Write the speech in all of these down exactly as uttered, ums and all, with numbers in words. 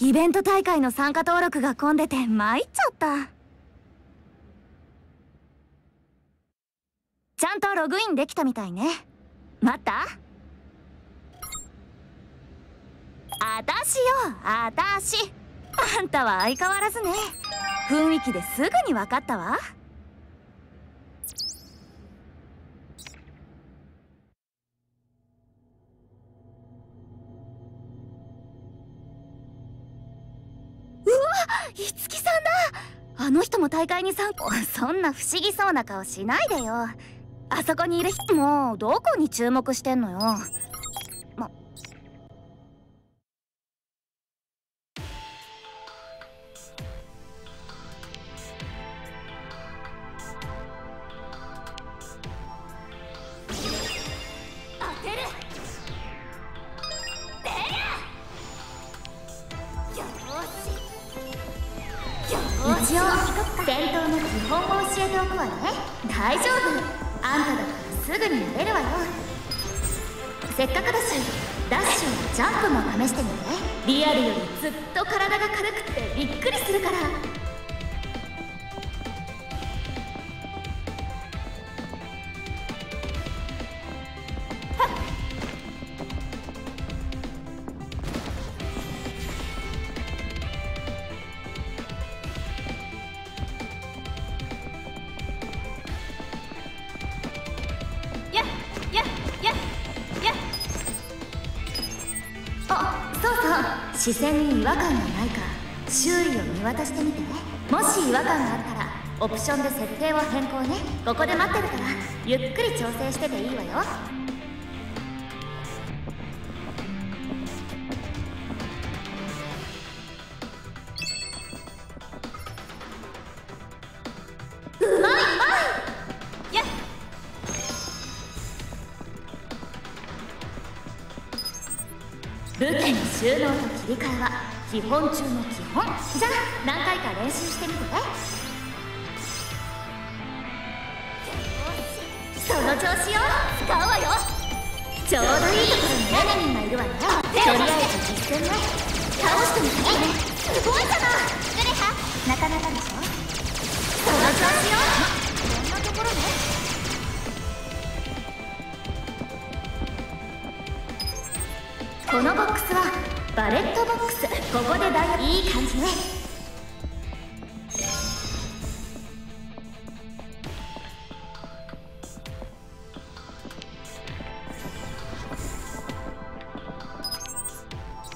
イベント大会の参加登録が混んでて参っちゃった。ちゃんとログインできたみたいね。待った？あたしよ、あたし。あんたは相変わらずね。雰囲気ですぐに分かったわ。いつきさんだ。あの人も大会に参加。そんな不思議そうな顔しないでよ。あそこにいる人もどこに注目してんのよ。ま、当てる。一応戦闘の基本を教えておくわね。大丈夫、あんただったらすぐに慣れるわよ。せっかくだしダッシュやジャンプも試してみて。リアルよりずっと体が軽くてびっくりするから。視線に違和感がないか周囲を見渡してみてね。もし違和感があったらオプションで設定を変更ね。ここで待ってるからゆっくり調整してていいわよ。理解は基本中の基本じゃあ何回か練習してみてね。その調子を使うわよ。ちょうどいいところにエネミーがいるわよ。とりあえず実戦ね。倒してみてね。すごいじゃない。グレハなかなかでしょ。その調子を。いろんなところね。このボックスはバレットボックス。ここでだいぶいい感じね。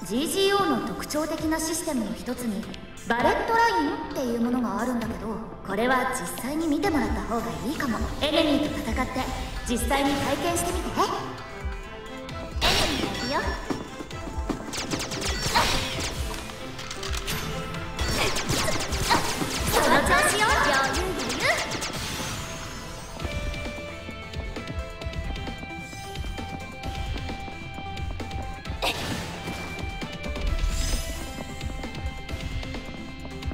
ジージーオー の特徴的なシステムの一つにバレットラインっていうものがあるんだけど、これは実際に見てもらった方がいいかも。エネミーと戦って実際に体験してみて。エネミーだよ。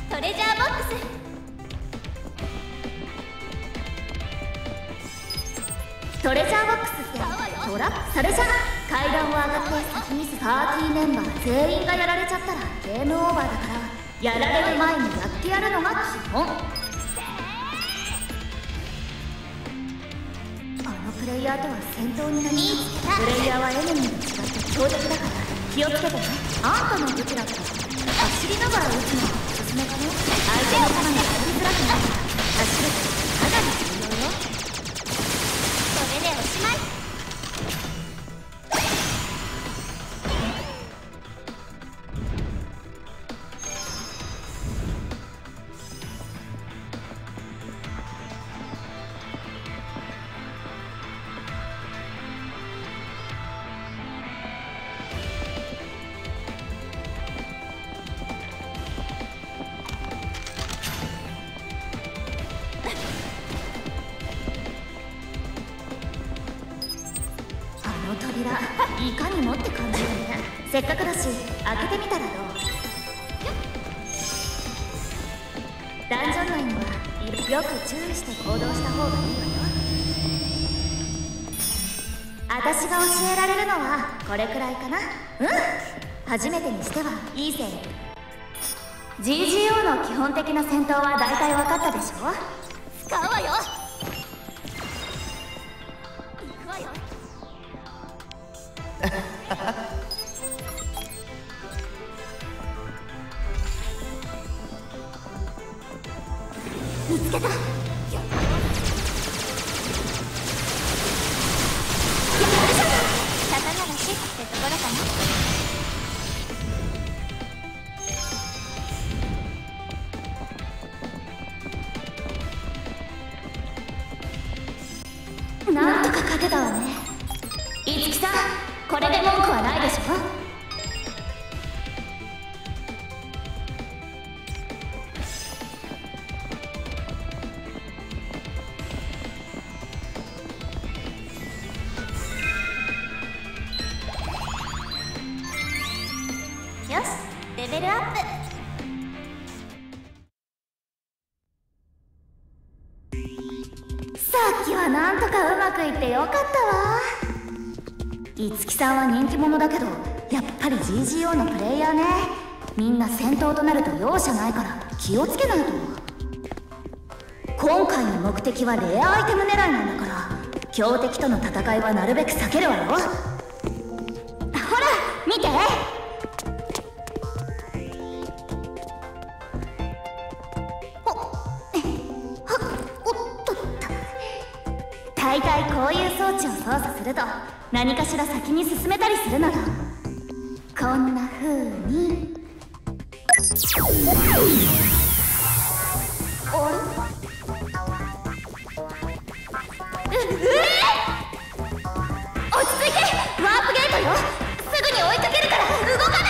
トレジャーボックス。トレジャーボックスってトラップされちゃう。階段を上がって先にパーティーメンバー全員がやられちゃったらゲームオーバーだから、やられる前にやってやるのが基本。あのプレイヤーとは戦闘になります。プレイヤーはエネミーと違って強敵だから気をつけてね。あんたの武器だったら走りながら打つのが相手の球に入りづらくなるから走る。かなり重要よ。それでおしまい。いかにもって感じだね。せっかくだし開けてみたらどう？ダンジョン内にはよく注意して行動した方がいいわよ。私が教えられるのはこれくらいかな。うん、初めてにしてはいいぜ。ジージーオー の基本的な戦闘は大体分かったでしょ。使うわよ。行くわよ。見つけた。なんとか勝てたわね。いつきさん、これで文句はないでしょ。よし、レベルアップ。さっきはなんとかうまくいってよかったわ。いつきさんは人気者だけど、やっぱり ジージーオー のプレイヤーね。みんな戦闘となると容赦ないから気をつけないと。今回の目的はレアアイテム狙いなんだから、強敵との戦いはなるべく避けるわよ。ほら見て、大体こういう装置を操作すると何かしら先に進めたりするのだ。こんな風に。あれ？う、えー、落ち着いて。ワープゲートよ。すぐに追いかけるから動かないで。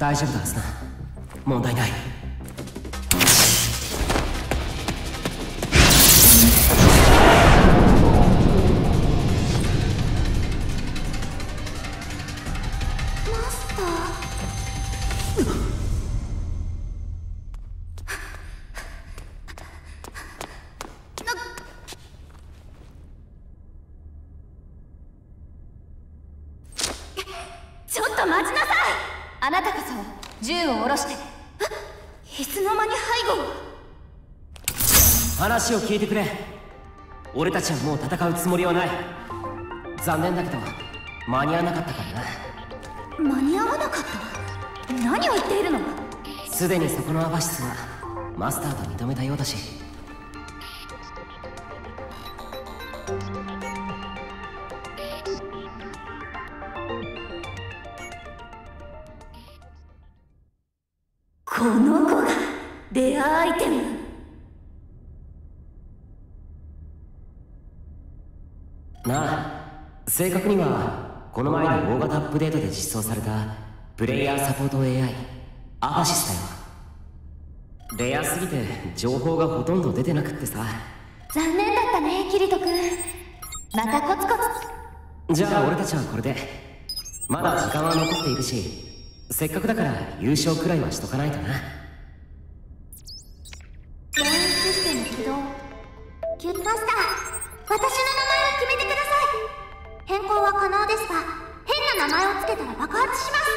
大丈夫だはずだ。問題ない。話を聞いてくれ。俺たちはもう戦うつもりはない。残念だけど間に合わなかったからな。間に合わなかった？何を言っているの？すでにそこのアバシスはマスターと認めたようだし。この子がレアアイテム。なあ、正確にはこの前の大型アップデートで実装されたプレイヤーサポート エーアイ アバシスだよ。レアすぎて情報がほとんど出てなくってさ。残念だったねキリト君。またコツコツ。じゃあ俺たちはこれで。まだ時間は残っているし、せっかくだから優勝くらいはしとかないとな。レーンシステム起動。キュッマスター、私の名前決めてください。変更は可能ですが、変な名前をつけたら爆発します。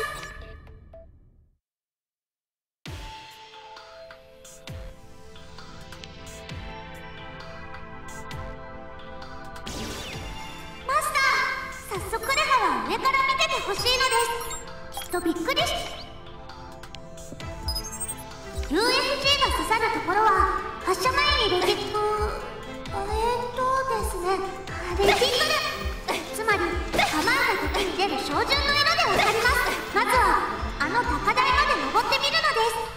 マスター、早速レハは上から見ててほしいのです。きっとびっくりし ユーエフジー が刺さるところは発射前にレジックえっとですね、レシックだ。つまり構わない時に出る照準の色で分かります。まずはあの高台まで登ってみるのです。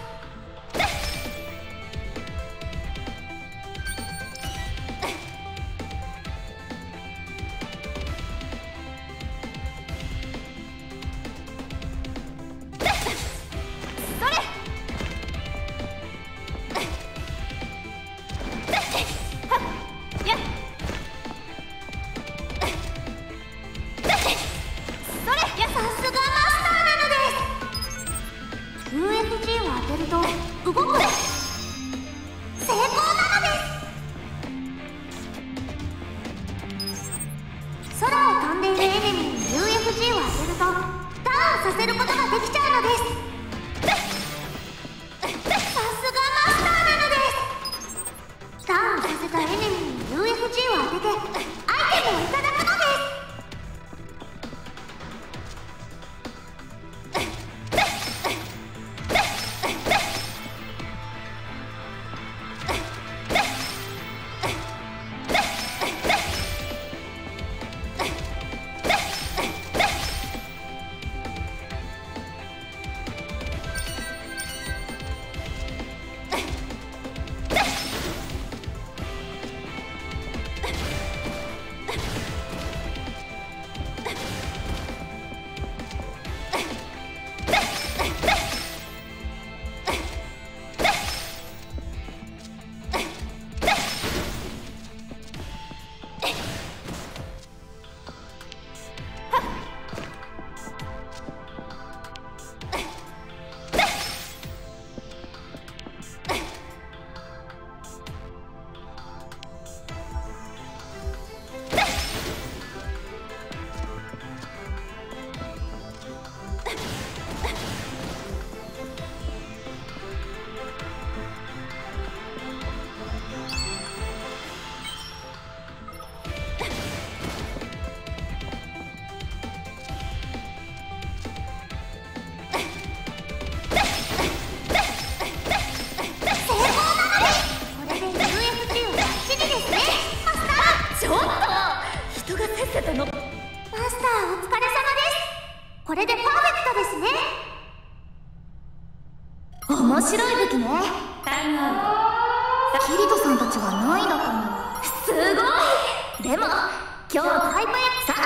さあ、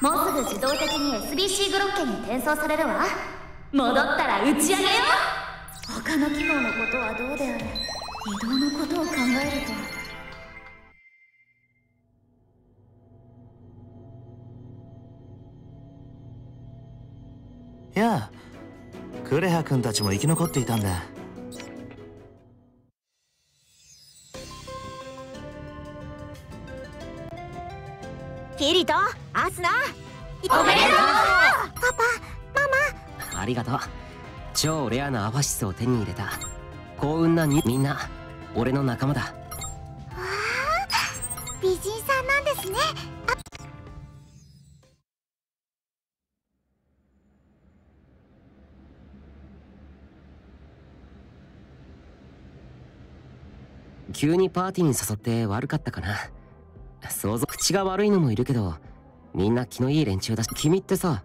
もうすぐ自動的に エスビーシー グロッケに転送されるわ。戻ったら打ち上げよ。他の機能のことはどうであれ、移動のことを考えると。やあ、クレハ君たちも生き残っていたんだ。キリト、アスナ、おめでとう。パパ、ママ、ありがとう。超レアなアファシスを手に入れた。幸運なにみんな俺の仲間だ。わあ、美人さんなんですね。急にパーティーに誘って悪かったかな。想像、口が悪いのもいるけどみんな気のいい連中だし、君ってさ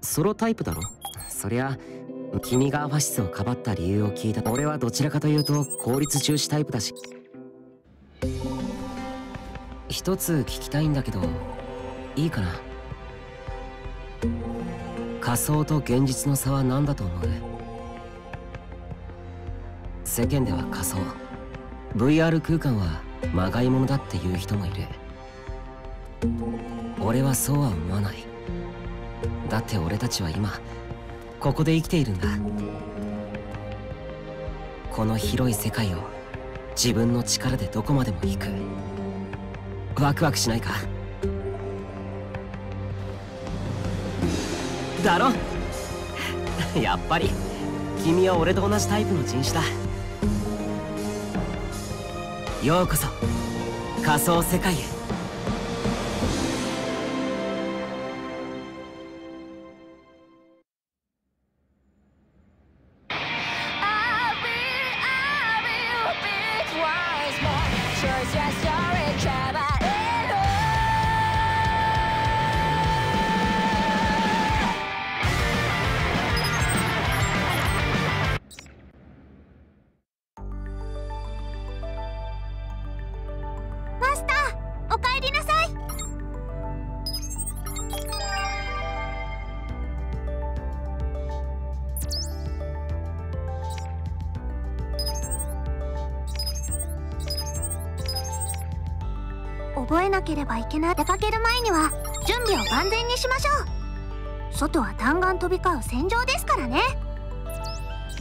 ソロタイプだろ。そりゃ君がアファシスをかばった理由を聞いた。俺はどちらかというと効率重視タイプだし。一つ聞きたいんだけどいいかな。仮想と現実の差は何だと思う？世間では仮想ブイアール 空間はまがいものだっていう人もいる。俺はそうは思わない。だって俺たちは今ここで生きているんだ。この広い世界を自分の力でどこまでも行く。ワクワクしないか？だろ？やっぱり君は俺と同じタイプの人種だ。ようこそ仮想世界へ。覚えなければいけない。出かける前には準備を万全にしましょう。外は弾丸飛び交う戦場ですからね。マスタ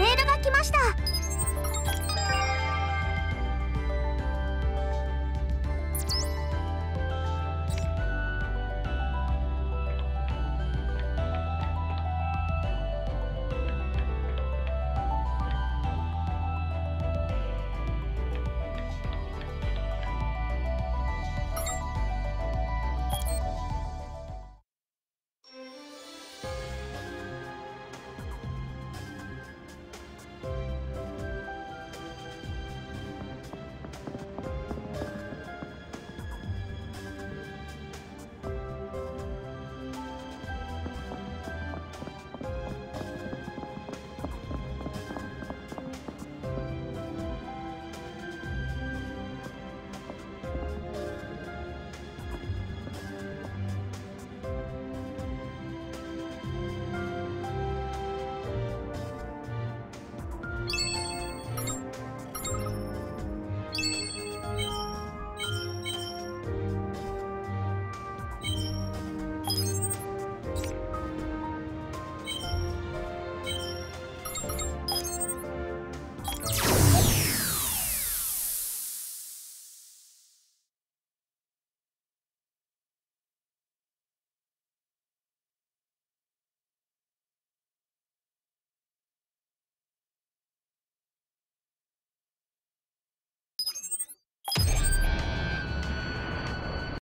ー、メールが来ました。